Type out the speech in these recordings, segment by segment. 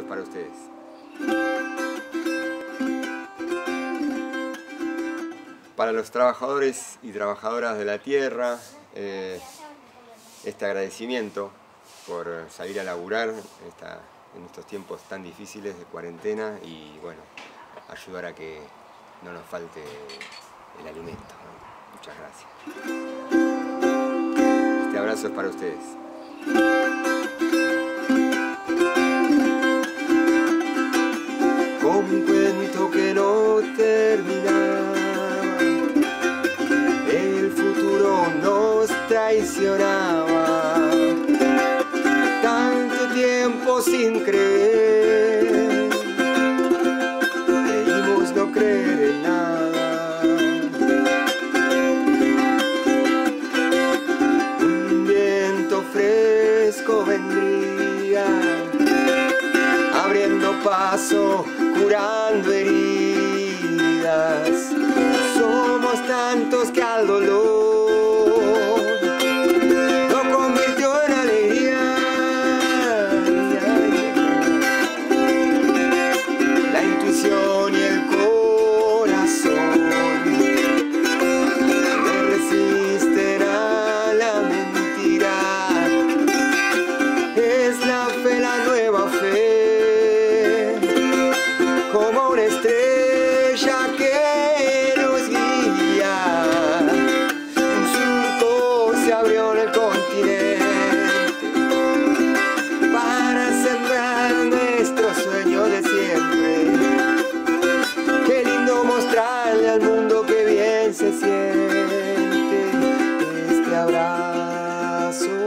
aplauso para ustedes. Para los trabajadores y trabajadoras de la tierra, este agradecimiento por salir a laburar en estos tiempos tan difíciles de cuarentena y, bueno, ayudar a que no nos falte el alimento, ¿no? Muchas gracias. Este abrazo es para ustedes. Un cuento que no termina, el futuro nos traicionaba, tanto tiempo sin creer, creímos no creer en nada, un viento fresco vendría, abriendo paso, curando heridas. Somos tantos que al dolor lo convirtió en alegría. La intuición y el corazón me resisten a la mentira. Es la fe, la nueva fe, como una estrella que nos guía. Un surco se abrió en el continente para sembrar nuestro sueño de siempre. Qué lindo mostrarle al mundo que bien se siente este abrazo.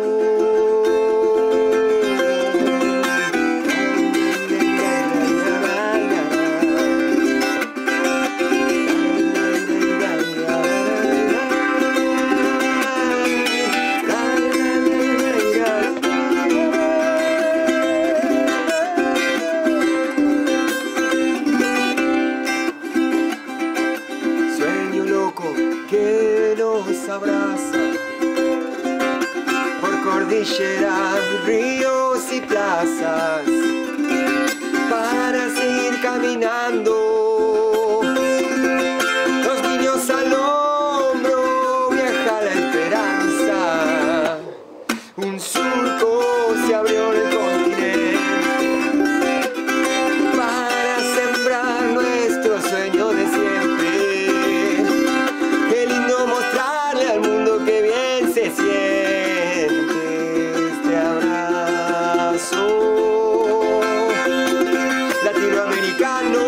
Que nos abraza por cordilleras, ríos y plazas, para seguir caminando. Los niños al hombro viaja la esperanza. Un surco se abrió en el continente para sembrar nuestro sueño de siempre. Latinoamericano.